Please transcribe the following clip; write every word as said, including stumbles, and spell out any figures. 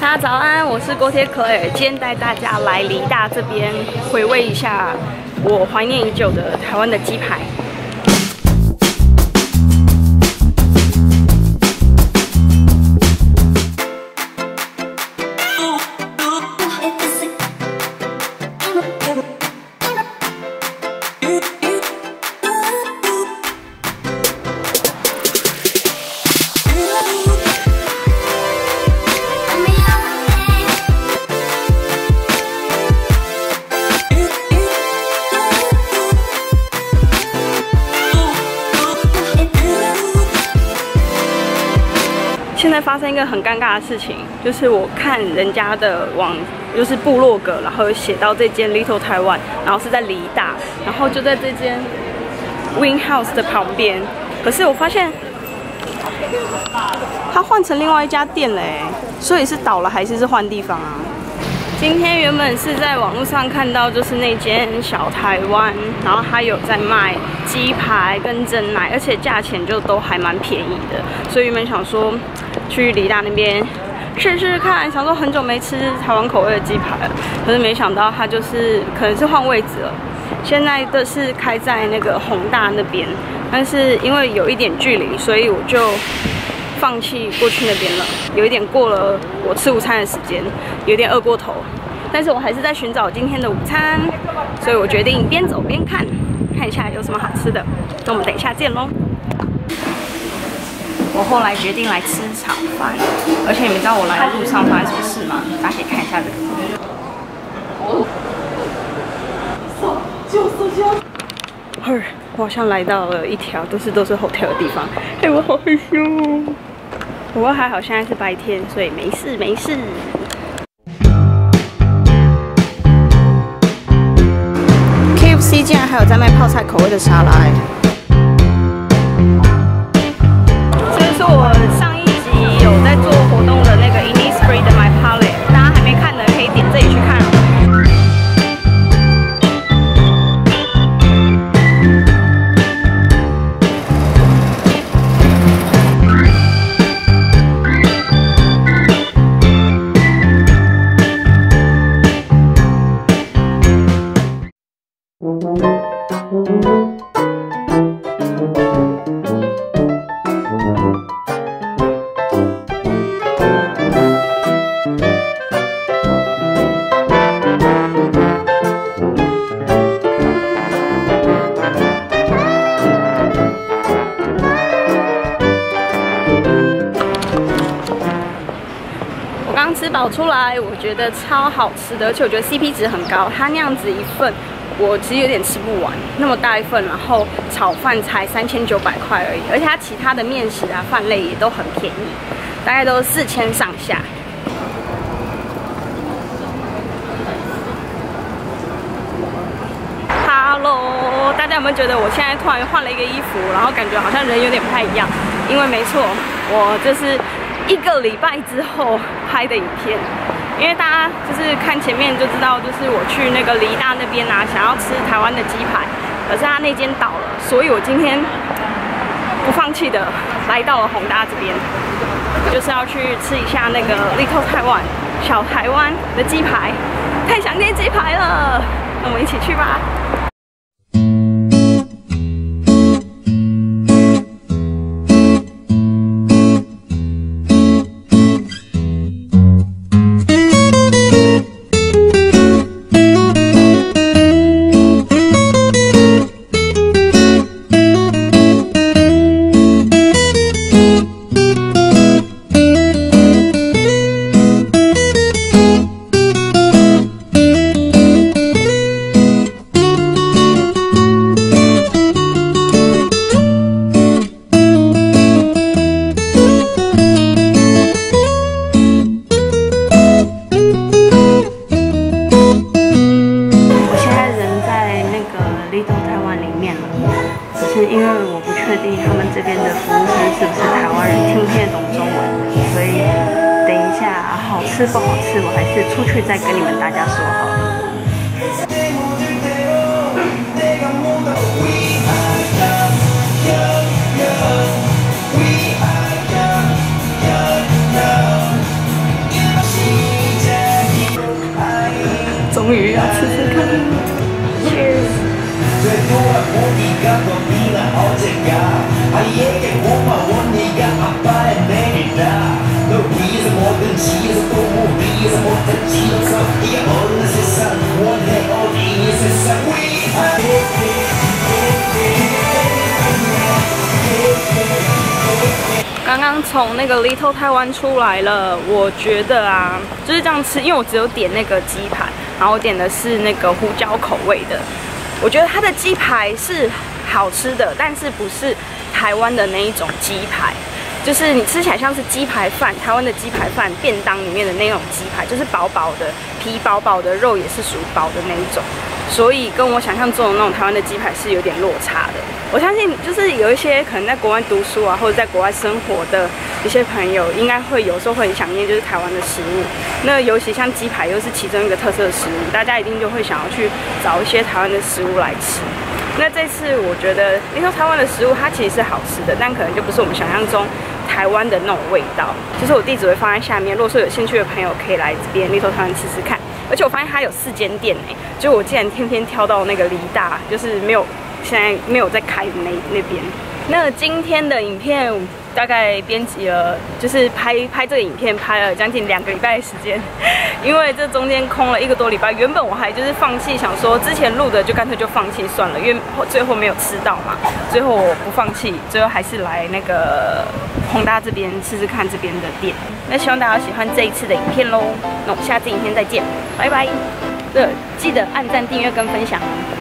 大家早安，我是锅贴可尔，今天带大家来梨大这边回味一下我怀念已久的台湾的鸡排。 现在发生一个很尴尬的事情，就是我看人家的网，就是部落格，然后写到这间 Little Taiwan， 然后是在梨大，然后就在这间 Wing House 的旁边。可是我发现它换成另外一家店嘞，所以是倒了还是是换地方啊？今天原本是在网络上看到，就是那间小台湾，然后它有在卖鸡排跟蒸奶，而且价钱就都还蛮便宜的，所以原本想说。 去梨大那边试试看，想说很久没吃台湾口味的鸡排了，可是没想到它就是可能是换位置了。现在的是开在那个宏大那边，但是因为有一点距离，所以我就放弃过去那边了。有一点过了我吃午餐的时间，有点饿过头，但是我还是在寻找今天的午餐，所以我决定边走边看，看一下有什么好吃的。那我们等一下见喽。 我后来决定来吃炒饭，而且你们知道我来的路上发生什么事吗？大家可以看一下这个。嘿，我好像来到了一条都是都是 hotel 的地方。哎，我好害羞哦。不过还好现在是白天，所以没事没事。K F C 竟然还有在卖泡菜口味的沙拉哎。 吃饱出来，我觉得超好吃的，而且我觉得 C P 值很高。它那样子一份，我其实有点吃不完，那么大一份，然后炒饭才三千九百块而已，而且它其他的面食啊、饭类也都很便宜，大概都四千上下。Hello， 大家有没有觉得我现在突然换了一个衣服，然后感觉好像人有点不太一样？因为没错，我就是。 一个礼拜之后拍的影片，因为大家就是看前面就知道，就是我去那个梨大那边啊，想要吃台湾的鸡排，可是他那间倒了，所以我今天不放弃的来到了宏大这边，就是要去吃一下那个 Little Taiwan 小台湾的鸡排，太想念鸡排了，那我们一起去吧。 吃不好吃，我还是出去再跟你们大家说好了。鱼要吃吃看。刚刚从那个 Little Taiwan 出来了，我觉得啊，就是这样吃，因为我只有点那个鸡排，然后我点的是那个胡椒口味的。我觉得它的鸡排是好吃的，但是不是台湾的那一种鸡排，就是你吃起来像是鸡排饭，台湾的鸡排饭便当里面的那种鸡排，就是薄薄的皮，薄薄的肉也是属于薄的那一种。 所以跟我想象中的那种台湾的鸡排是有点落差的。我相信就是有一些可能在国外读书啊，或者在国外生活的一些朋友，应该会有时候会很想念就是台湾的食物。那尤其像鸡排又是其中一个特色的食物，大家一定就会想要去找一些台湾的食物来吃。那这次我觉得，你说台湾的食物它其实是好吃的，但可能就不是我们想象中台湾的那种味道。就是我地址会放在下面，如果说有兴趣的朋友可以来这边Little Taiwan吃吃看。 而且我发现它有四间店哎，就我竟然天天挑到那个梨大，就是没有现在没有在开那那边。那今天的影片大概编辑了，就是拍拍这个影片拍了将近两个礼拜的时间，因为这中间空了一个多礼拜。原本我还就是放弃，想说之前录的就干脆就放弃算了，因为最后没有吃到嘛。最后我不放弃，最后还是来那个宏大这边试试看这边的店。 那希望大家喜欢这一次的影片喽，那我们下次影片再见，拜拜！对，记得按赞、订阅跟分享。